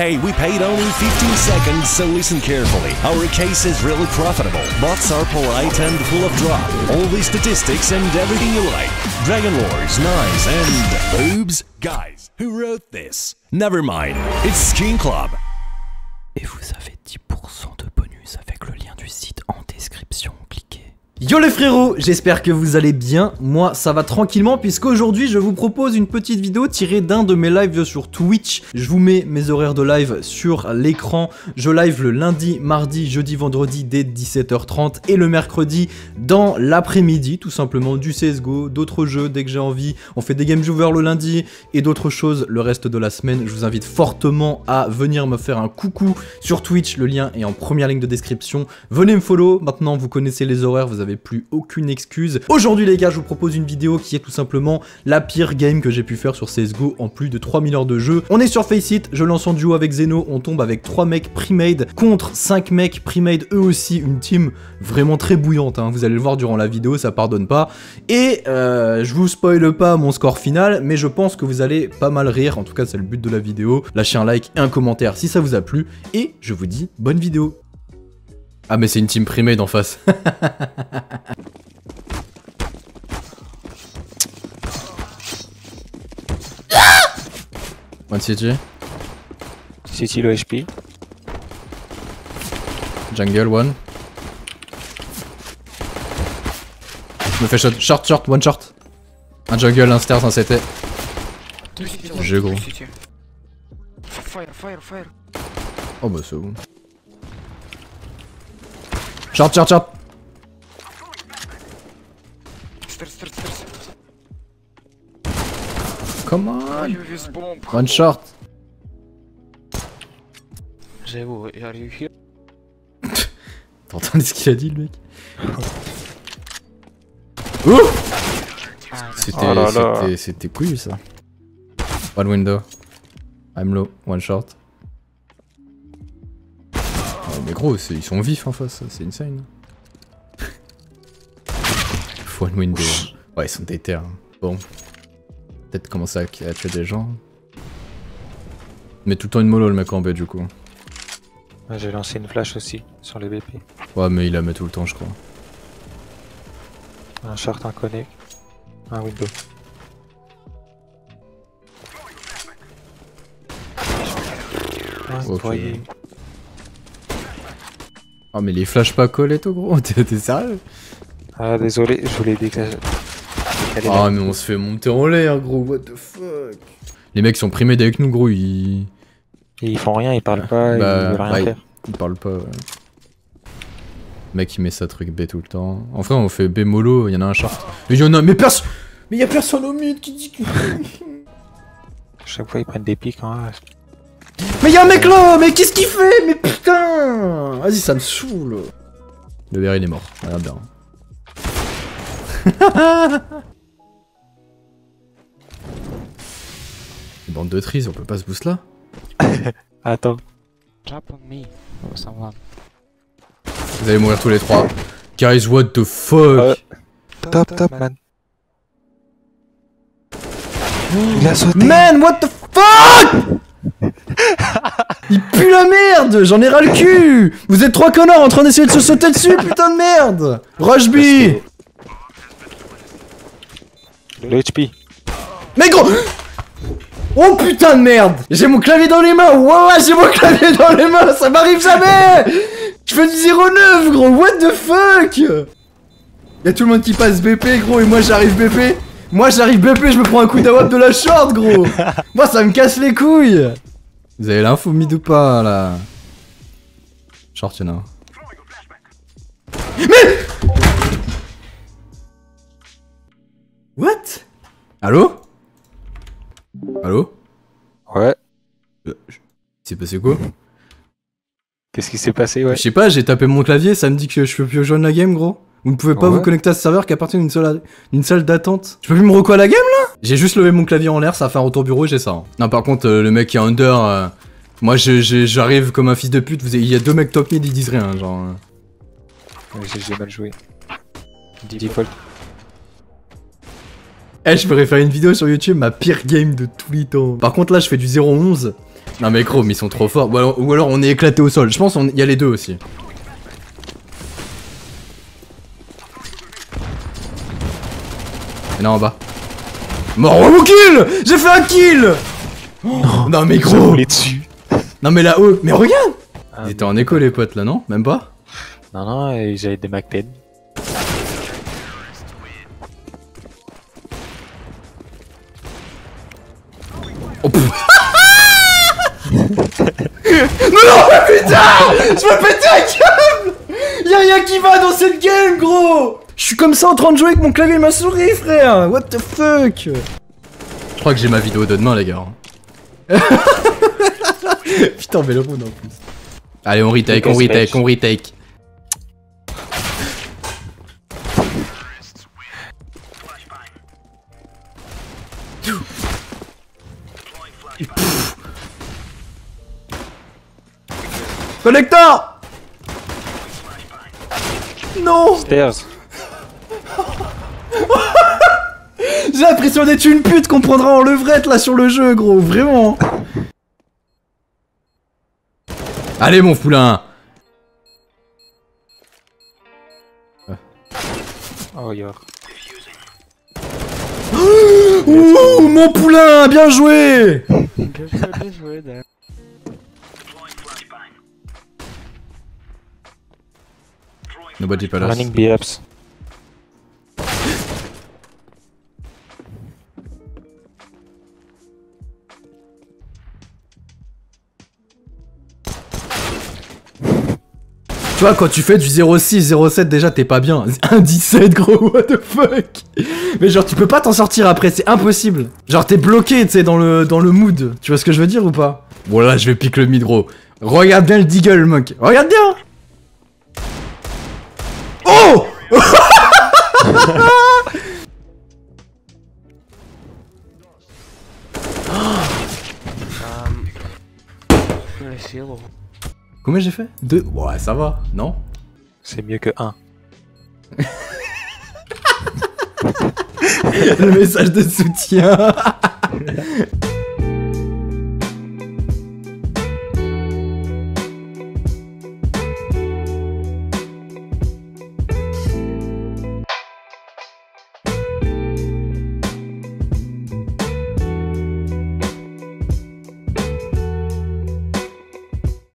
Hey, we paid only 15 seconds, so listen carefully. Our case is really profitable. Bots are polite and full of drop. All the statistics and everything you like. Dragon lords, knives, and boobs. Guys, who wrote this? Never mind, it's Skin Club. Et vous avez 10% de bonus avec le lien du site en description. Cliquez. Yo les frérots, j'espère que vous allez bien, moi ça va tranquillement puisqu'aujourd'hui je vous propose une petite vidéo tirée d'un de mes lives sur Twitch. Je vous mets mes horaires de live sur l'écran, je live le lundi, mardi, jeudi, vendredi dès 17h30 et le mercredi dans l'après-midi, tout simplement du CS:GO, d'autres jeux dès que j'ai envie, on fait des game over le lundi et d'autres choses le reste de la semaine. Je vous invite fortement à venir me faire un coucou sur Twitch, le lien est en première ligne de description, venez me follow, maintenant vous connaissez les horaires, vous avez plus aucune excuse. Aujourd'hui les gars, je vous propose une vidéo qui est tout simplement la pire game que j'ai pu faire sur CSGO en plus de 3000 heures de jeu. On est sur Faceit, je lance en duo avec Zeno, on tombe avec 3 mecs pre-made contre 5 mecs pre-made eux aussi, une team vraiment très bouillante, hein. Vous allez le voir durant la vidéo, ça pardonne pas. Et je vous spoile pas mon score final, mais je pense que vous allez pas mal rire, en tout cas c'est le but de la vidéo. Lâchez un like et un commentaire si ça vous a plu, et je vous dis bonne vidéo. Ah mais c'est une team primée d'en face. One CT. CT low HP. Jungle one. Je me fais shot. Short short one short. Un jungle, un stairs, un CT. J'ai gros. Fire fire fire. Oh bah c'est bon. Short, short, short. Come on. One short. Zeno, are you here? T'entends ce qu'il a dit le mec? Ouh! C'était couille ça. One window. I'm low. One short. Mais gros, ils sont vifs en face, c'est insane. One window. Ouais, ils sont déter. Hein. Bon. Peut-être commencer à tuer des gens. Mais tout le temps une mollo le mec en B du coup. Ouais, j'ai lancé une flash aussi sur les BP. Ouais, mais il la met tout le temps, je crois. Un short, un connect. Un window. Ok. Voyez. Oh mais les flashs pas collés tout gros, t'es sérieux? Ah désolé, je voulais décaler. Ah mais on se fait monter en l'air gros, what the fuck. Les mecs sont primés avec nous gros, ils... Ils font rien, ils parlent pas, ils veulent rien faire. Ils parlent pas, ouais. Le mec il met sa truc B tout le temps. Enfin on fait B mollo, y'en a un short. Mais y'en a, mais personne. Mais y'a personne au mid qui dit que... Chaque fois ils prennent des pics hein. Mais y'a un mec là, mais qu'est-ce qu'il fait? Mais putain! Vas-y, ça me saoule! Le verre il est mort, regarde bien. Bande de tris, on peut pas se boost là? Attends. Vous allez mourir tous les trois. Guys, what the fuck? Top, top, man. Il a sauté. Man, what the fuck? Il pue la merde, j'en ai ras le cul. Vous êtes trois connards en train d'essayer de se sauter dessus, putain de merde. Rush B. Le HP. Mais gros. Oh putain de merde. J'ai mon clavier dans les mains, ouais j'ai mon clavier dans les mains, ça m'arrive jamais. Je fais du 0-9 gros, what the fuck. Y'a tout le monde qui passe BP gros et moi j'arrive BP. Moi j'arrive BP, je me prends un coup d'awap de la short gros. Moi ça me casse les couilles. Vous avez l'info mid ou pas là? Short y'en a un. Mais what? Allo? Allo? Ouais. C'est passé quoi? Qu'est-ce qui s'est passé ouais? Je sais pas, j'ai tapé mon clavier, ça me dit que je peux plus rejoindre la game gros. Vous ne pouvez pas vous connecter à ce serveur qui appartient à une salle d'attente. Je peux plus me reco à la game là? J'ai juste levé mon clavier en l'air, ça a fait un retour bureau et j'ai ça. Hein. Non par contre le mec qui est under, moi j'arrive comme un fils de pute, il y a deux mecs top mid, ils disent rien genre. Ouais, j'ai mal joué. Default. Eh je pourrais faire une vidéo sur YouTube, ma pire game de tous les temps. Par contre là je fais du 0-11. Non mais gros, mais ils sont trop forts. Ou alors on est éclaté au sol. Je pense qu'il y a les deux aussi. Et là en bas. Mort. Oh, kill. J'ai fait un kill. Oh, non mais gros. Non mais là-haut. Mais regarde. Ils étaient en écho les potes là, non? Même pas? Non, non, ils avaient des MacPen. Oh pfff. Non, non, mais putain! Je me pète un câble! Y'a rien qui va dans cette game, gros! Je suis comme ça en train de jouer avec mon clavier et ma souris, frère! What the fuck? Je crois que j'ai ma vidéo de demain, les gars. Putain, mais le monde en plus. Allez, on retake, on retake, on retake. Collector. Non. Stairs. J'ai l'impression d'être une pute qu'on prendra en levrette là sur le jeu, gros, vraiment. Allez mon poulain. Oh y'a. Ouh mon poulain, bien joué. Bien joué, d'ailleurs. Nobody palace. Running B-ups. Tu vois, quand tu fais du 06, 07, déjà t'es pas bien. 1-17, gros, what the fuck. Mais genre, tu peux pas t'en sortir après, c'est impossible. Genre, t'es bloqué, tu sais, dans le mood. Tu vois ce que je veux dire ou pas? Bon, là, je vais pique le mid, gros. Regarde bien le deagle, mec. Regarde bien. Oh. Combien j'ai fait? 2? Ouais, ça va, non? C'est mieux que 1. Le message de soutien.